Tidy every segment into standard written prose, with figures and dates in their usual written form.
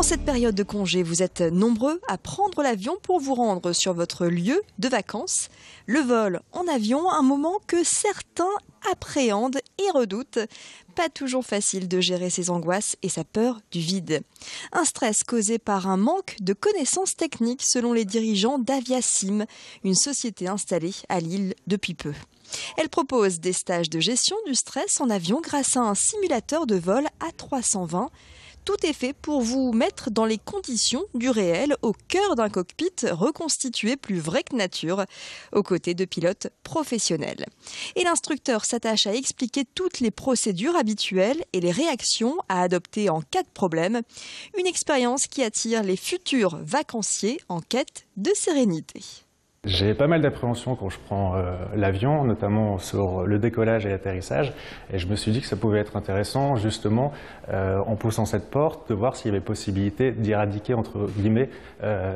En cette période de congé, vous êtes nombreux à prendre l'avion pour vous rendre sur votre lieu de vacances. Le vol en avion, un moment que certains appréhendent et redoutent. Pas toujours facile de gérer ses angoisses et sa peur du vide. Un stress causé par un manque de connaissances techniques selon les dirigeants d'Aviasim, une société installée à Lille depuis peu. Elle propose des stages de gestion du stress en avion grâce à un simulateur de vol A320. Tout est fait pour vous mettre dans les conditions du réel, au cœur d'un cockpit reconstitué plus vrai que nature, aux côtés de pilotes professionnels. Et l'instructeur s'attache à expliquer toutes les procédures habituelles et les réactions à adopter en cas de problème. Une expérience qui attire les futurs vacanciers en quête de sérénité. J'ai pas mal d'appréhension quand je prends l'avion, notamment sur le décollage et l'atterrissage. Et je me suis dit que ça pouvait être intéressant, justement, en poussant cette porte, de voir s'il y avait possibilité d'éradiquer, entre guillemets,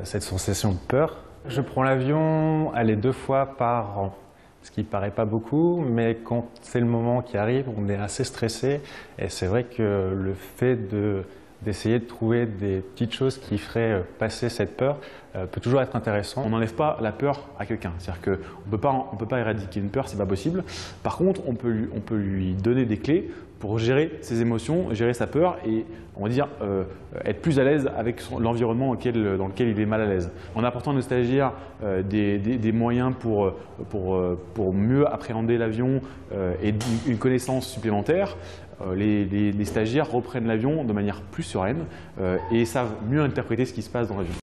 cette sensation de peur. Je prends l'avion, allez, 2 fois par an. Ce qui paraît pas beaucoup, mais quand c'est le moment qui arrive, on est assez stressé. Et c'est vrai que le fait d'essayer de trouver des petites choses qui feraient passer cette peur peut toujours être intéressant. On n'enlève pas la peur à quelqu'un, c'est-à-dire qu'on ne peut pas éradiquer une peur, c'est pas possible. Par contre, on peut lui donner des clés pour gérer ses émotions, gérer sa peur et, on va dire, être plus à l'aise avec l'environnement dans lequel il est mal à l'aise. En apportant à nos stagiaires des moyens pour mieux appréhender l'avion et une connaissance supplémentaire, les stagiaires reprennent l'avion de manière plus sereine et savent mieux interpréter ce qui se passe dans l'avion.